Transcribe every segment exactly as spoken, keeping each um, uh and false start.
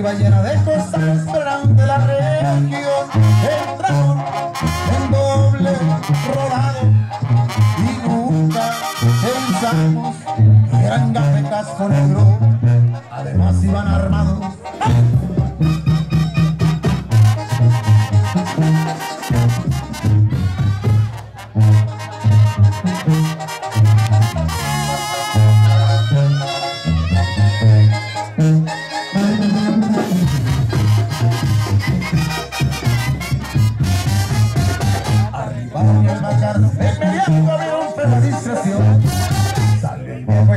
iba llena de cosas, eran de la región. El dragón en doble rodado, y nunca pensamos que eran gavetas con negro, además iban armados.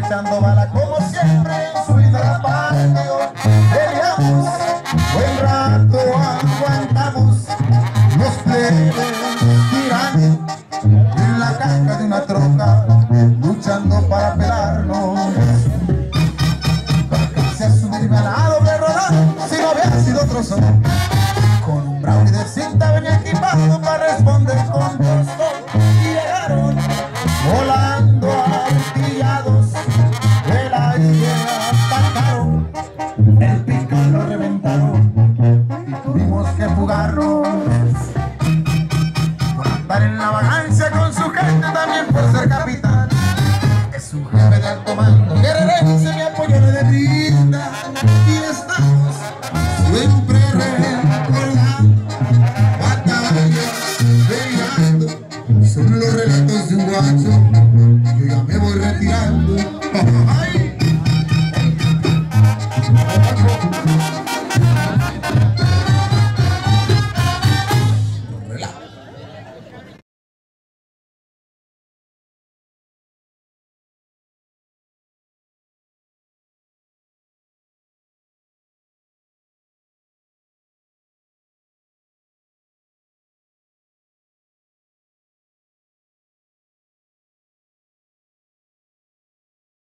Echando bala como siempre en su vida patio. Peleamos, buen rato aguantamos los plebes tiranos en la caja de una troca, luchando para pelarnos. Porque se subirme a doble rodada si no hubiera sido trozo. Con un brownie de cinta venía equipado para responder con gusto, y llegaron volando artillados. El pico lo reventaron y tuvimos que fugarnos. Por andar en la vagancia con su gente, también por ser capitán, es un jefe de alto mando que regrese mi apoyo le de brinda. Y estamos siempre recordando batallas, peleando. Son los relatos de un guacho. Yo ya me